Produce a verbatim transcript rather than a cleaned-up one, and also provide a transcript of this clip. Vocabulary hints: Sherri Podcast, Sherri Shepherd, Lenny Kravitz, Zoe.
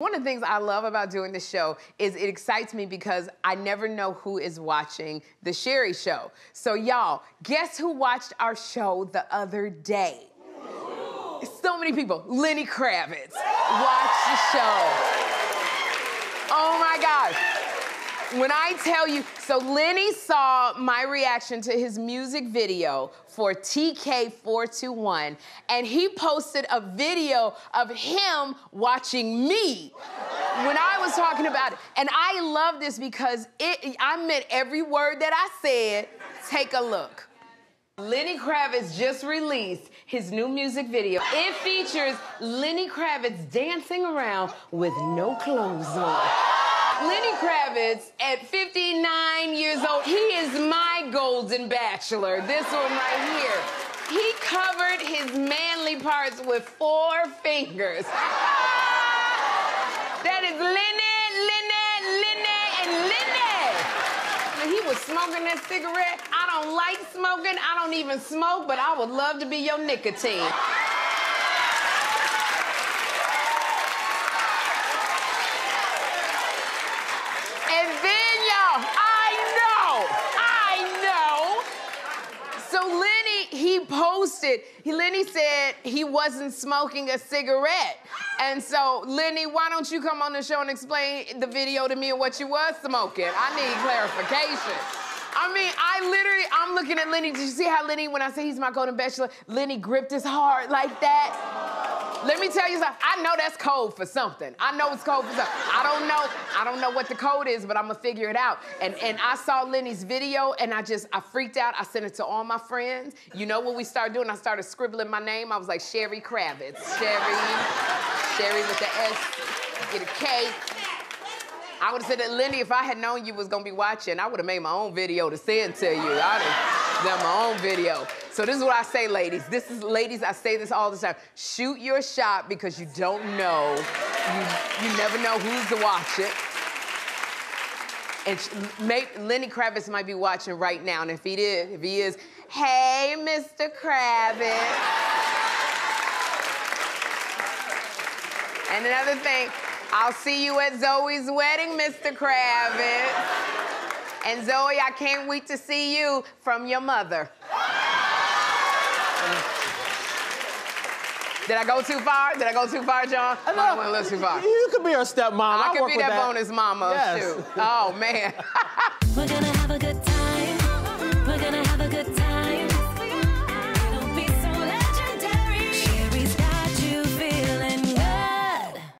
One of the things I love about doing this show is it excites me because I never know who is watching The Sherry Show. So y'all, guess who watched our show the other day? So many people. Lenny Kravitz watched the show. Oh my gosh. When I tell you, so Lenny saw my reaction to his music video for T K four twenty-one, and he posted a video of him watching me when I was talking about it. And I love this because it, I meant every word that I said. Take a look. Lenny Kravitz just released his new music video. It features Lenny Kravitz dancing around with no clothes on. Lenny Kravitz, at fifty-nine years old, he is my golden bachelor. This one right here. He covered his manly parts with four fingers. That is Lenny, Lenny, Lenny, and Lenny. He was smoking that cigarette. I don't like smoking. I don't even smoke, but I would love to be your nicotine. He posted, he, Lenny said he wasn't smoking a cigarette. And so, Lenny, why don't you come on the show and explain the video to me and what you was smoking? I need clarification. I mean, I literally, I'm looking at Lenny. Did you see how Lenny, when I say he's my golden bachelor, Lenny gripped his heart like that? Let me tell you something. I know that's code for something. I know it's code for something. I don't know, I don't know what the code is, but I'm gonna figure it out. And, and I saw Lenny's video, and I just, I freaked out. I sent it to all my friends. You know what we started doing? I started scribbling my name. I was like, Sherry Kravitz. Sherry, Sherry with the S, get a K. I would have said that, Lenny, if I had known you was going to be watching, I would have made my own video to send to you. I would have done my own video. So this is what I say, ladies. This is, ladies, I say this all the time. Shoot your shot because you don't know. You, you never know who's to watch it. And may, Lenny Kravitz might be watching right now. And if he did, if he is, hey, Mister Kravitz. And another thing, I'll see you at Zoe's wedding, Mister Kravitz. And Zoe, I can't wait to see you from your mother. Did I go too far? Did I go too far, John? No, I went a little too far. You could be our stepmom. I, I could be that, that bonus mama, yes. Too. Oh, man. We're gonna have a good time.